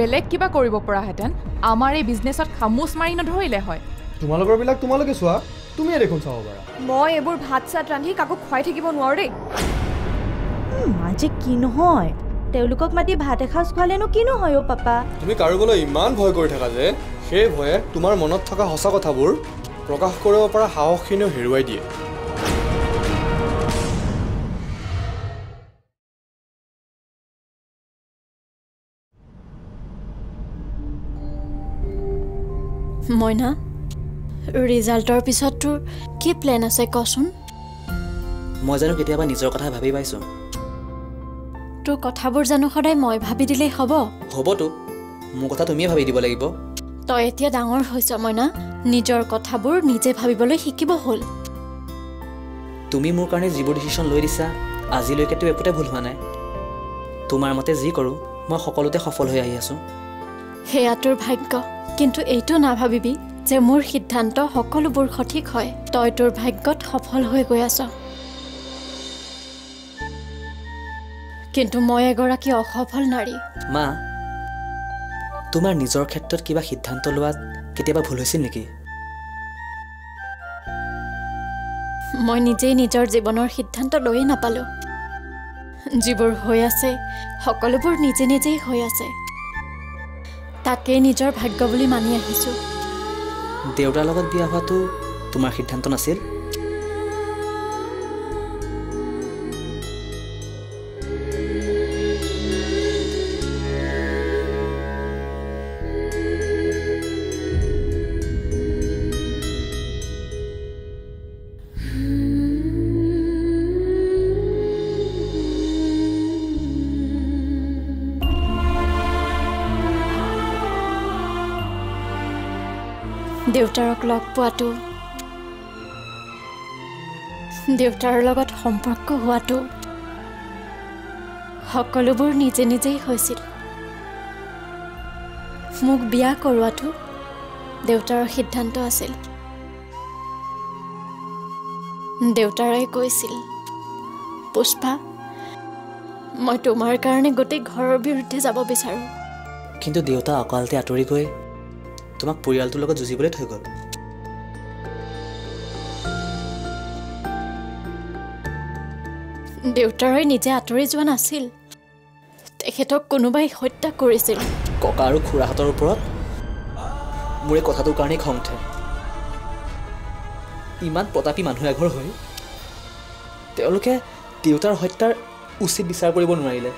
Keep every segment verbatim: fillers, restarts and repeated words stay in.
बेलेग किबा करिबो परा हेतन आमार ए बिजनेसत खामुस मारि न धरिले होय तुमालगर बिलाक तुमालगे सुआ तुमिए देखोन सावबारा মই एबोर भात सात रांधि काको खवाय থাকিব নোৱাৰো रे माजे কি নহয় তেওলুকক মাটি ভাত এখাস খলেনো কি নহয় ও পাপা তুমি কাৰুগলৈ ইমান ভয় কৰি থাকা যে সেই ভয়ে তোমাৰ মনত থকা হসা কথাবোৰ প্ৰকাশ কৰিব পৰা সাহসখিনি হেৰুৱাই দিয়ে মইনা ৰেজাল্টৰ পিছত তোৰ কি প্ল্যান আছে কচোন মই জানো কেতিয়াবা নিজৰ কথা ভাবি পাইছো তোৰ কথাবোৰ জানো সদায় মই ভাবি দিলে হ'ব হ'ব তো মোৰ কথা তুমিয়ে ভাবি দিব লাগিব তই এতিয়া ডাঙৰ হৈছ মইনা নিজৰ কথাবোৰ নিজে ভাবিবলৈ শিকিব হ'ল তুমি মোৰ কাৰণে যিবোৰ ডিসিশন লৈ দিছা আজিলৈকে তো এপটে ভুল হোৱা নাই তোমাৰ মতে যি কৰো মই সকলোতে সফল হৈ আহি আছো হেয়া তোৰ ভাগ্য किन्तु एतो ना भाबिबि जे मोर सिद्धांत सकलोबोर सठिक हय तय तोर भाग्यत सफल हय गय आस किन्तु मय एगराकी असफल नारी मा तुमार निजर क्षेत्रत किबा सिद्धांत लोवात केतेबा भुल होइसिल नेकि मय निजे निजर जीवनर सिद्धांत लये नापालो जिबोर हय आसे सकलोबोर निजे निजे हय आसे ताके निजर भाग्य बोली मानि आहिसु देउटार लगत बिया हातु तुमार सिद्धांत नासिल देवतारक लग पाटो देवतार लगत सम्पर्क हुआटो हकलबोर निजे निजे होइसिल मुख बिया करवाटो देवतार सिद्धांत आसिल देवताराय कइसिल पुष्पा मैं तुमार कारणे गोटे घरर बिरुद्धे जाब बिचारो किन्तु देवता अकालते आतरि गय তোমাক পৰিয়ালটো লগত যুজিবলৈ থৈ গল দেউতাৰই নিজে আতৰি যোৱা নাছিল তেখেতক কোনোবাই হত্যা কৰিছিল ককা আৰু খুৰাহতৰ ওপৰত মোৰ এই কথাটোৰ কাৰণে খং উঠে ইমান প্ৰতাপী মানুহ এঘৰ হৈ তেওঁলোকে দেউতাৰ হত্যাৰ উচিত বিচাৰ কৰিব নোৱাৰিলে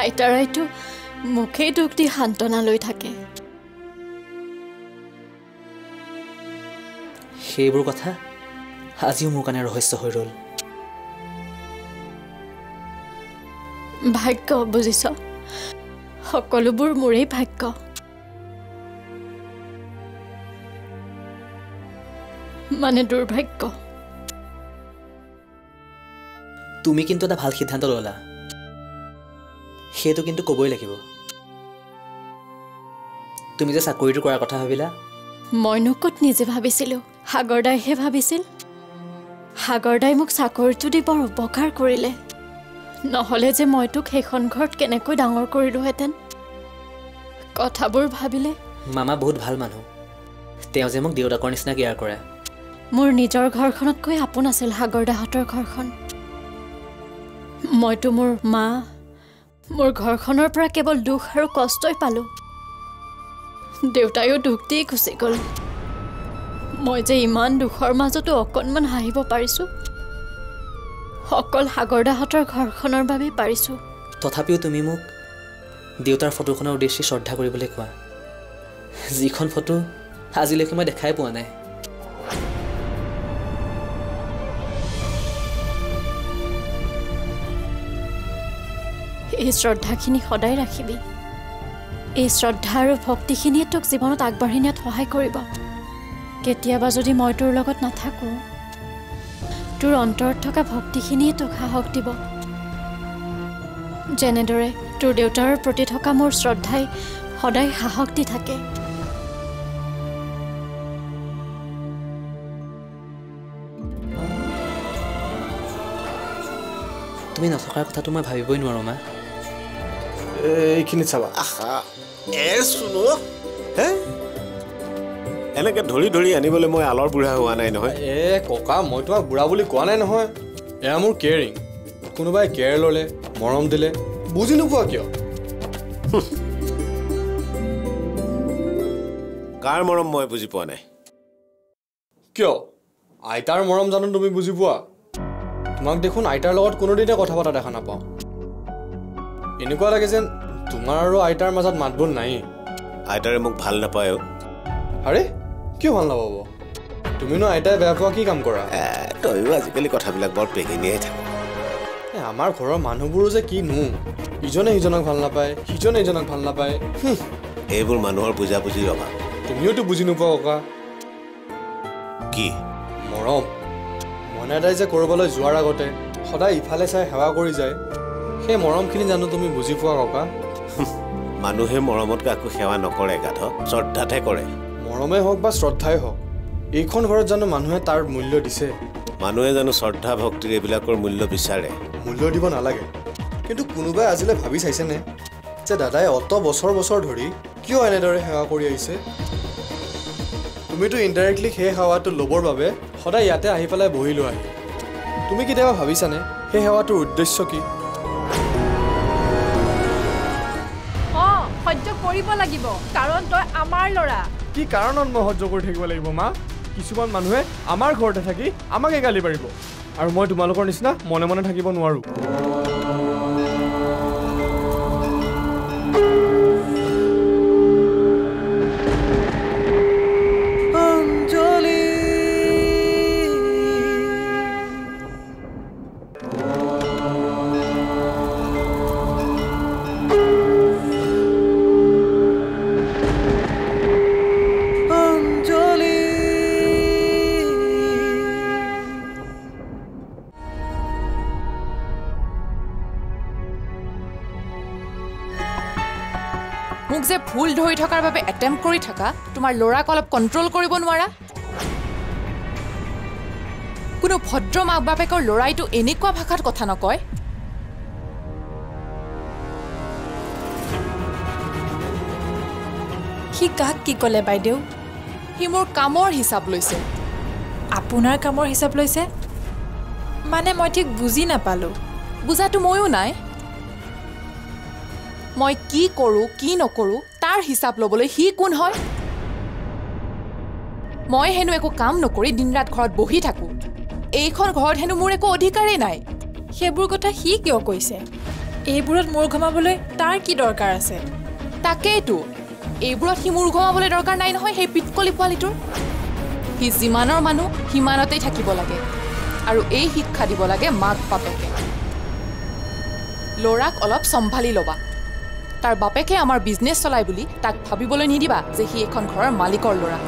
आईताराई तो मुखे दुख दी सांत्वना लई थाके सेबुर कथा आजिओ मोर काने रहस्य होइ रल भाग्य बुझिस सकलोबुर मोरे भाग्य माने दुर्भाग्य तुमी किन्तु दा भाल सिद्धांत लला हेतु किन्तु कबई लागिबो तुमी जे साकरिटु करार कथा भाबिला मइनु कत निजे भाबिसिलो हागरदाय हे भाबिसिल हागरदाय मुक साकरिटु दि बर उपकार करिले নহले जे মই तुक हेखन घरत केनेকৈ डांगर करिलु हेतेन कथाबुर भाबिले मामा बहुत ভাল मानु तेव जे मुक देउडा करनिसना केयार करे मोर निजर घरखनत কৈ আপোन আছিল हागरदा हतर घरखन मैं तो मोर मा मोर घरखनर परा केवल दुख और कष्टय पालो देउतायो दुख दि गुसि गल मैं जे इमान दुखर माजतो अकनमान हाहिब पारिसु अकल हागरदा हतर घरखनर बारे पारिसु तथापिओ तुमी मुक देउतार फटोखनर उद्देश्य श्रद्धा करिबले कोआ जिखन फटो आजिलेके मैं देखाय पोआ नाय এই শ্রদ্ধাখিনি সদায় ৰাখিবি এই শ্ৰদ্ধা আৰু ভক্তিখিনিয়ে তোক জীৱনত আগবাঢ়ি নিয়াত সহায় কৰিব কেতিয়াবা যদি মই তোৰ লগত নাথাকো তোৰ অন্তৰত থকা ভক্তিখিনিয়ে তোক সাহস দিব জেনেদৰে তোৰ দেউতাৰ প্ৰতি থকা মোৰ শ্ৰদ্ধাই সদায় সাহস দি থাকে তুমি নথকাৰ কথা তো মই ভাবিবই নোৱাৰো মা এইখিনি চাবা আহা এ শুনো হে এনেকে ধৰি ধৰি আনিবলৈ মই আলৰ বুঢ়া হোৱা নাই নহয় এ ককা মই তোমাক বুঢ়া বুলি কোৱা নাই নহয় এয়া মোৰ কেয়াৰিং কোনোবাই কেয়াৰ ললে মৰম দিলে বুজি নোপোৱা কিয় কাৰ মৰম মই বুজি পোৱা নাই কিয় আইতাৰ মৰম জানো তুমি বুজি পোৱা তোমাক দেখুন আইতাৰ লগত কোনো দিনা কথা পাতা দেখা নাপাও এনেকুৱা লাগে যেন তোমাৰ আৰু আইতাৰ মাজত মাতবোল নাই আইতাৰে মোক ভাল নাপায় আৰে কিয় ভাল নাপাব তুমি ন আইতাই বেয়া পোৱা কি কাম কৰা তইও আজিকালি কথাবিলাক বৰ পেগিনিয়ে থাকে আমাৰ ঘৰৰ মানুহবোৰো যে কি নো ইজনে ইজনক ভাল নাপায় সিজনে ইজনক ভাল নাপায় এইবোৰ মানুহৰ বুজা বুজি ৰবা তুমিও তো বুজি নোপোৱা ককা কি মৰম মনেদাই যে কৰবলৈ যোৱাৰ আগতে সদায় ইফালে চাই হেৱা কৰি যায় সেই মৰমখিনি জানো তুমি বুজি পোৱা ককা মানুহে মৰমত কাকো সেৱা নকৰে গাধ শ্ৰদ্ধাতে কৰে মৰমে হওক বা শ্ৰদ্ধাই হওক এইখন ঘৰত জানো মানুহে তাৰ মূল্য দিছে মানুহে জানো শ্ৰদ্ধা ভক্তিৰ এইবিলাকৰ মূল্য বিচাৰে মূল্য দিব নালাগে কিন্তু কোনোবাই আজিলে ভাবি চাইছেনে যে দাদাই অত বছৰ বছৰ ধৰি কিয় এনেদৰে সেৱা কৰি আহিছে তুমি তো ইনডাইৰেক্টলি সেই সেৱাটো ল'বৰ বাবে সদায় ইয়াতে আহি পেলাই বহি লোৱা তুমি কেতিয়াবা ভাবিছানে সেই সেৱাটোৰ উদ্দেশ্য কি সহ্য কৰিব লাগিব কাৰণ তই আমাৰ লৰা কি কাৰণত মই সহ্য কৰি থাকিব লাগিব মা কিছুমান মানুহে আমাৰ ঘৰতে থাকি আমাকে গালি পাৰিব আৰু মই তোমালোকৰ নিচিনা মনে মনে থাকিব নোৱাৰো मुझे भूल धरि थकार बारे एटेम्प्ट करि थका तुमार लोरा कलप कंट्रोल करिब नवारा कोनो भद्र माक बापेकर लोराइटो एनेकुवा भाषात कथा नकय हि काक कि कले बाइदेउ हि मोर कामर हिसाब लइसे आपुनार कामर हिसाब लइसे माने মই ঠিক বুজি নাপালো বুজাটো ময়ও নাই মই কি কৰো কি নকৰো তাৰ হিসাব লবলৈ হি কোন হয় মই হেনু একো কাম নকৰি দিন ৰাত ঘৰত বহি থাকো এইখন ঘৰত হেনু মোৰ একো অধিকাৰই নাই হেবুৰ কথা হি কিয় কৈছে এইবোৰত মোৰ ঘমাবলৈ তাৰ কি দৰকাৰ আছে? তাকেইতো, এইবোৰত সি মোৰ ঘমাবলৈ দৰকাৰ নাই নহয় সেই পিটকলি পোৱালিটোৰ। সি যিমানৰ মানুহ সিমানতেই থাকিব লাগে আৰু এই শিক্ষা দিব লাগে মাক বাপেকে। লৰাক অলপ সম্ভালি ল'বা। তাৰ বাপেকে আমাৰ বিজনেছ চলাই বুলি তাক ভাবিবলৈ নিদিবা যে সি এখন ঘৰৰ মালিকৰ ল'ৰা।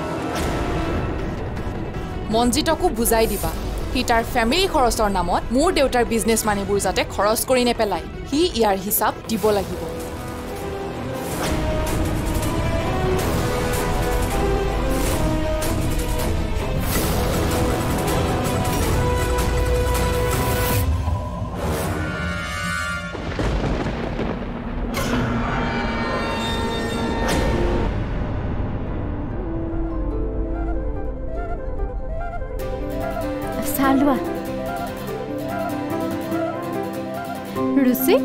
মঞ্জিতকো বুজাই দিবা হি তাৰ ফ্যামিলি খৰচৰ নামত মোৰ দেউতাৰ বিজনেছ মানিবোৰ যাতে খৰচ কৰি নেপেলায়, হি ইয়াৰ হিচাপ দিব লাগিব। रुसी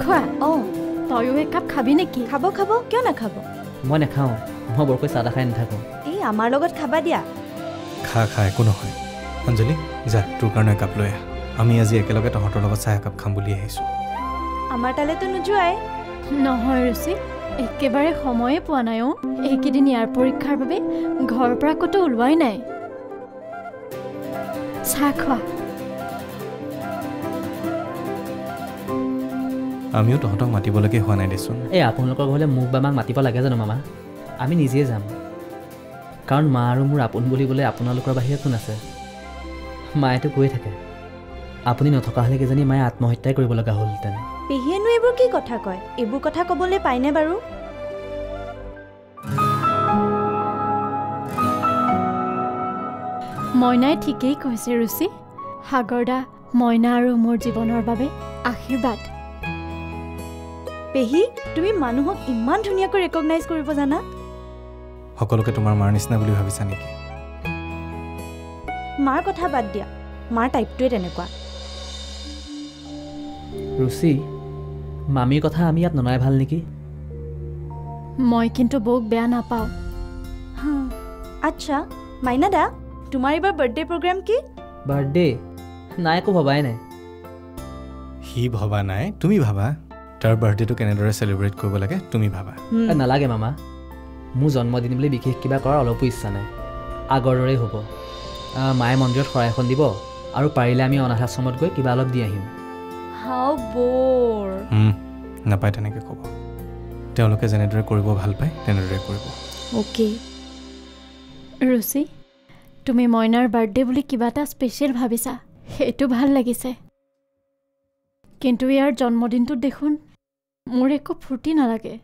खा ओ तयो एक कप खाबी ने की खाबो खाबो क्यों ना खाबो म ने खाओ म बरको सादा खाइ न थाको ए आमार लगत खाबा दिया खा खा एको न होय अंजलि जा तू करना कप लया आमी আজি একে লগে তহতৰ লগত চাহ কাপ খাম বুলি আহিছো আমাৰ তালে তো নুজুৱাই ন হয় रुसी একেবাৰে সময়ে পোৱা নাই অ এইকেদিন ইয়াৰ পৰীক্ষাৰ বাবে ঘৰৰ পৰা কত উলৱাই নাই চাহ খা আমিও তহঁতক মাতিবলৈকে হোৱা নাই দেচোন। এই আপোনালোকৰ ঘৰলৈ মোক বা মাক মাতিব লাগে জানো মামা? আমি নিজেই যাম, কাৰণ মা আৰু মোৰ আপোন বুলিবলৈ আপোনালোকৰ বাহিৰে কোন আছে? মায়েতো কৈ থাকে আপুনি নথকা হ'লে কিজানি মায়ে আত্মহত্যাই কৰিব লগা হ'লহেঁতেন। পেহীয়েনো এইবোৰ কি কথা কয়? এইবোৰ কথা ক'বলৈ পায়নে বাৰু? মইনাই ঠিকেই কৈছে ৰুচি। সাগৰদা মইনা আৰু মোৰ জীৱনৰ বাবে আশীৰ্বাদ। পেহি তুমি মানুহক ইমান ধুনিয়াকৈ ৰেকগনাইজ কৰিব জানা? সকলোকে তোমাৰ মাৰ নিচিনা বুলি ভাবিছা নেকি? মাৰ কথা বাদ দিয়া, মাৰ টাইপটোৱে তেনেকুৱা। ৰুচি, মামীৰ কথা আমি ইয়াত ননাই ভাল নেকি? মই কিন্তু বৌক বেয়া নাপাওঁ। আচ্ছা মাইনা দা, তোমাৰ এবাৰ বাৰ্থডে প্ৰগ্ৰাম কি? বাৰ্থডে নাই, একো ভবাই নাই। সি ভবা নাই, তুমি ভাবা। তাৰ বাৰ্থডে তো কেনেদৰে সেলিব্ৰেট কৰিব লাগে তুমি ভাবা। না লাগে মামা, মোৰ জন্মদিন বুলি বিশেষ কিবা কৰাৰ অলপ ইচ্ছা নাই। আগৰ দৰেই হ'ব। মায়ে মন্দিৰত শৰাই এখন দিব আৰু পাৰিলে আমি অনাথাশ্ৰমত গৈ কিবা অলপ দি আহিম। হাউ বৰ নাপায় তেনেকৈ ক'ব। তেওঁলোকে যেনেদৰে কৰিব ভাল পায় তেনেদৰে কৰিব। ওকে ৰুচি, তুমি মইনাৰ বাৰ্থডে বুলি কিবা এটা স্পেশাল ভাবিছা, সেইটো ভাল লাগিছে। কিন্তু ইয়াৰ জন্মদিনটো দেখোন মোৰ একো ফূৰ্তি নালাগে।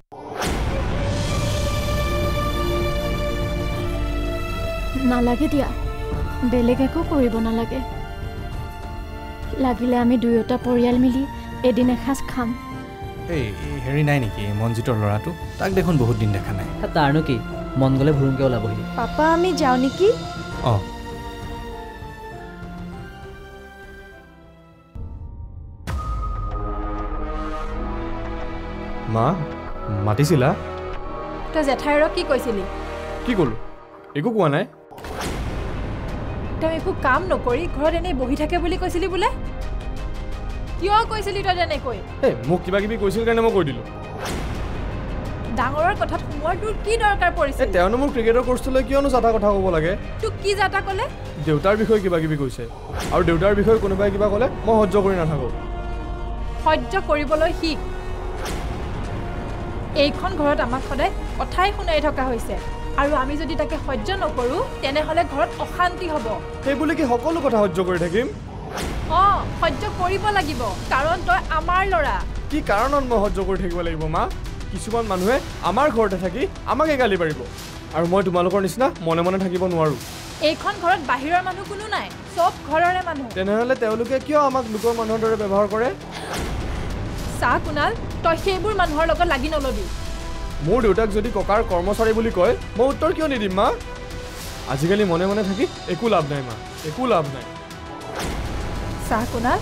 নালাগে দিয়া, বেলেগ একো কৰিব নালাগে। লাগিলে আমি দুয়োটা পৰিয়াল মিলি এদিন এসাঁজ খাম। এই হেৰি নাই নেকি মঞ্জিতৰ ল'ৰাটো? তাক দেখোন বহুত দিন দেখা নাই। তাৰনো কি, মন গ'লে ভুৰুংকৈ ওলাবহি। পাপা আমি যাওঁ নেকি? অঁ মা, মাতিছিলা? তই জেঠাইৰ কি কৈছিলি? কি ক'লো? একো কোৱা নাই। তই একো কাম নকৰি ঘৰত এনেই বহি থাকে বুলি কৈছিলি বোলে? কিয় কৈছিলি তই তেনেকৈ? এই মোক কিবা কিবি কৈছিল কাৰণে মই কৈ দিলোঁ। ডাঙৰৰ কথাত সোমোৱাৰ তোৰ কি দৰকাৰ পৰিছে? তেওঁনো মোৰ ক্ৰিকেটৰ কোৰ্চটোলৈ কিয়নো যাতা কথা ক'ব লাগে? তোক কি যাতা ক'লে? দেউতাৰ বিষয়ে কিবা কিবি কৈছে আৰু দেউতাৰ বিষয়ে কোনোবাই কিবা ক'লে মই সহ্য কৰি নাথাকোঁ। সহ্য কৰিবলৈ শিক। এইখন ঘৰত আমাক সদায় কথাই শুনাই থকা হৈছে আৰু আমি যদি তাকে সহ্য নকৰোঁ তেনেহ'লে ঘৰত অশান্তি হ'ব। সেই বুলি কি সকলো কথা সহ্য কৰি থাকিম? অঁ, সহ্য কৰিব লাগিব, কাৰণ তই আমাৰ ল'ৰা। কি কাৰণত মই সহ্য কৰি থাকিব লাগিব মা? কিছুমান মানুহে আমাৰ ঘৰতে থাকি আমাকে গালি পাৰিব আৰু মই তোমালোকৰ নিচিনা মনে মনে থাকিব নোৱাৰোঁ। এইখন ঘৰত বাহিৰৰ মানুহ কোনো নাই, চব ঘৰৰে মানুহ। তেনেহ'লে তেওঁলোকে কিয় আমাক লোকৰ মানুহৰ দৰে ব্যৱহাৰ কৰে? চা কুণাল, তই সেইবোৰ মানুহৰ লগত লাগি নলবি। মোৰ দেউতাক যদি ককাৰ কৰ্মচাৰী বুলি কয় মই উত্তৰ কিয় নিদিম মা? আজিকালি মনে মনে থাকি একো লাভ নাই মা, একো লাভ নাই। চাহ কুণাল,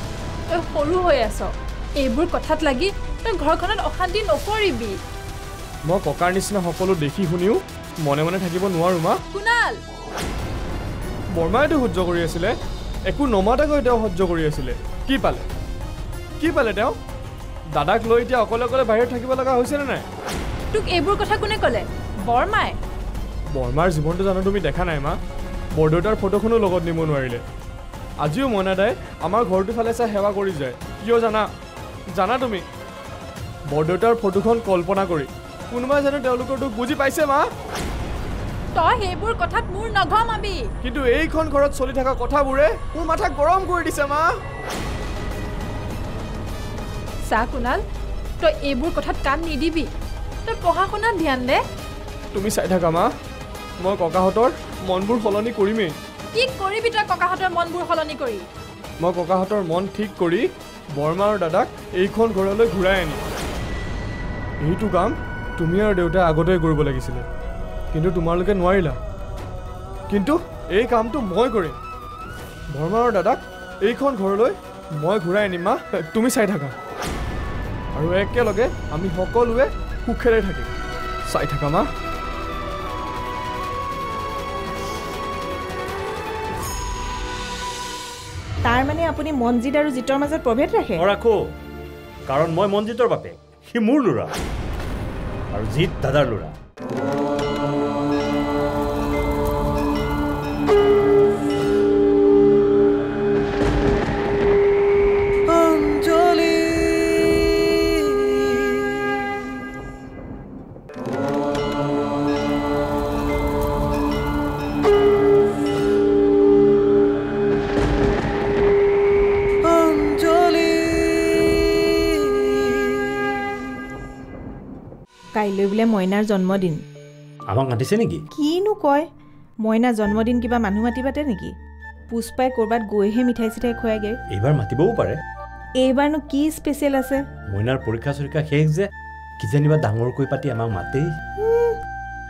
তই সৰু হৈ আছ, এইবোৰ কথাত লাগি তই ঘৰখনত অশান্তি নকৰিবি। মই ককাৰ নিচিনা সকলো দেখি শুনিও মনে মনে থাকিব নোৱাৰোঁ মা। কুণাল, বৰমাইতো সহ্য কৰি আছিলে, একো নমাটাকৈ তেওঁ সহ্য কৰি আছিলে। কি পালে? কি পালে তেওঁ? দাদাক লৈ এতিয়া অকলে অকলে বাইরে থাকিব লাগা হইছে না নাই তুক এবোৰ কথা কোনে কলে বৰমাই বৰমাৰ জীৱনটো জানো তুমি দেখা নাই মা বৰদোটাৰ ফটোখনো লগত নিব নোৱাৰিলে আজিও মনাদাই আমাৰ ঘৰটো ফালে চা সেৱা কৰি যায় কিয় জানা জানা তুমি বৰদোটাৰ ফটোখন কল্পনা কৰি কোনবা জানো তেওঁলোকটো বুজি পাইছে মা তো হেবোৰ কথাত মোৰ নঘমাবি কিন্তু এইখন ঘৰত চলি থকা কথাবোৰে মোৰ মাথা গৰম কৰি দিছে মা सा कुणाल तो एबुर कथात कान निदिबि तो पहा कोना ध्यान दे तुमी साइ थाका मा म ककाहटर मनबुर हलनी करिमे की करिबि त ककाहटर मनबुर हलनी करि म ककाहटर मन ठीक करि बर्मार दादाक एखोन घरले घुराय आनि एतु काम तुमी आर देउता आगते करब लागिसिले किन्तु तुमार लगे नवाइला किन्तु ए काम तो मय करि बर्मार दादाक एखोन घरले मय घुराय आनि मा तुमी साइ थाका और एक लगे आमी हकलुए सुखेरे थाकिम साइ थाका मा तार माने आपुनी मनजित और जितर माझत प्रभेद राखे और राखो कारण मैं मनजितर बापे हि मोर लुरा और जित दादार लुरा কাইলৈ বুলে মইনাৰ জন্মদিন আমাক মাতিছে নেকি কিনো কয় মইনা জন্মদিন কিবা মানুহ মাতিবাতে নেকি পুষ্পাই কৰবাত গৈহে মিঠাই চিঠাই খোৱাগে এবাৰ মাতিবও পাৰে এবাৰনো কি স্পেশাল আছে মইনাৰ পৰীক্ষা সৰীক্ষা শেষ যে কি জানিবা ডাঙৰ কৈ পাতি আমাক মাতে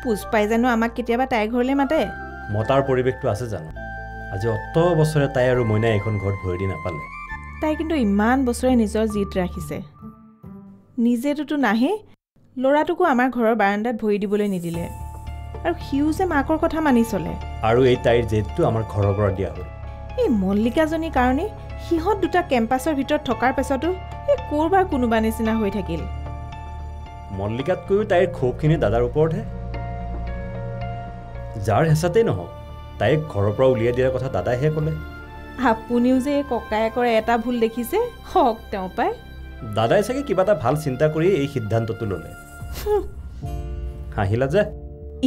পুষ্পাই জানো আমাক কেতিয়াবা তাই ঘৰলৈ মাতে মতাৰ পৰিবেশটো আছে জানো আজি অত বছৰে তাই আৰু মইনা এখন ঘৰ ভৰি নাপালে তাই কিন্তু ইমান বছৰে নিজৰ জিত ৰাখিছে নিজেতো তো নাহে লৰাটুকু আমাৰ ঘৰৰ বাৰান্দাত ভৰি দিবলৈ নিদিলে আৰু হিউজে মাকৰ কথা মানি চলে আৰু এই তাইৰ জেতটো আমাৰ ঘৰৰ পৰা দিয়া হ'ল এই মল্লিকাজনীৰ কাৰণে হিহত দুটা ক্যাম্পাসৰ ভিতৰত থকাৰ পিছতো এই কৰবা কোনোবা নিচিনা হৈ থাকিল মল্লিকাত কৈও তাইৰ খোপখিনি দাদাৰ ওপৰতহে যাৰ হেছাতেই নহওক তাইক ঘৰৰ পৰা উলিয়াই দিয়াৰ কথা দাদাইহে ক'লে আপুনিও যে ককায়েকৰ এটা ভুল দেখিছে হক তেওঁ পায় দাদাই চাগে কিবা এটা ভাল চিন্তা কৰি এই সিদ্ধান্তটো ল'লে হাহিলা যে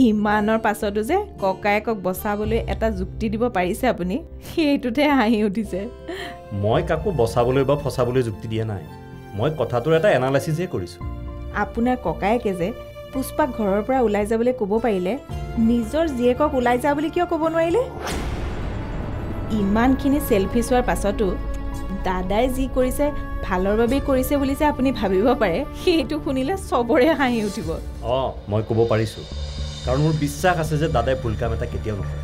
ইমানৰ পাছতো যে ককায়েকক বসাবলৈ এটা যুক্তি দিব পাৰিছে আপুনি সেইটোতে হাঁহি উঠিছে মই কাকো বসাবলৈ বা ফসাবলৈ যুক্তি দিয়া নাই মই কথাটোৰ এটা এনালাইসিসহে কৰিছো আপোনাৰ ককায়েকে যে পুষ্পাক ঘৰৰ পৰা ওলাই যাবলৈ ক'ব পাৰিলে নিজৰ জিয়েকক ওলাই যা বুলি কিয় ক'ব নোৱাৰিলে ইমানখিনি সেলফিছ হোৱাৰ পাছতো দাদাই যি কৰিছে ভালৰ বাবে কৰিছে বুলি যে আপুনি ভাবিব পাৰে সেইটো শুনিলে সবৰে হাঁহি উঠিব অ মই ক'ব পাৰিছো কাৰণ মোৰ বিশ্বাস আছে যে দাদাই ভুলকাম এটা কেতিয়াও নকৰে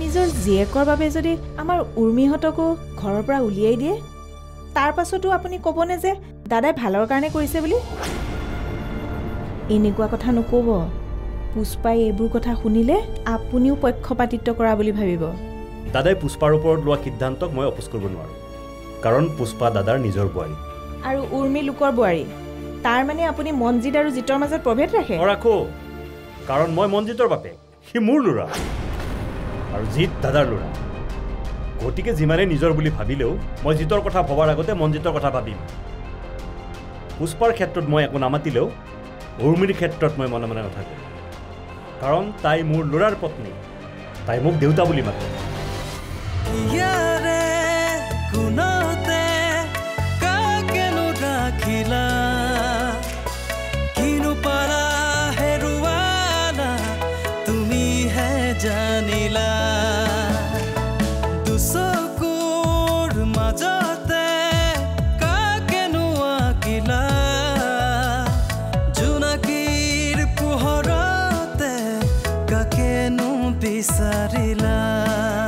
নিজৰ জিয়েকৰ বাবে যদি আমাৰ উৰ্মিহতকো ঘৰৰ পৰা উলিয়াই দিয়ে তাৰ পাছতো আপুনি ক'ব নে যে দাদাই ভালৰ কাৰণে কৰিছে বুলি এনেকুৱা কথা নক'ব পুষ্পাই এইবোৰ কথা শুনিলে আপুনিও পক্ষপাতিত্ব কৰা বুলি ভাবিব দাদাই পুষ্পাৰ ওপৰত লোৱা সিদ্ধান্তক মই অপোজ কৰিব নোৱাৰো कारण पुष्पा दादार निजर बुआरी और उर्मी लोकर बुआरी तार माने आपुनी मनजित और जितर माझत प्रभेद राखे और राखो कारण मैं मनजितर बापे हि मोर लुरा और जित दादार लुरा गतिके जिमाने निजर बुली भाबिलेओ मैं जितर कथा भबार आगते मनजितर कथा भाबिम पुष्पार क्षेत्रत मैं एको नामातिलेओ उर्मिर क्षेत्रत मैं मने मने नाथाको कारण ताई मोर लुरार पत्नी ताई मोक देउता बुली माते सारिला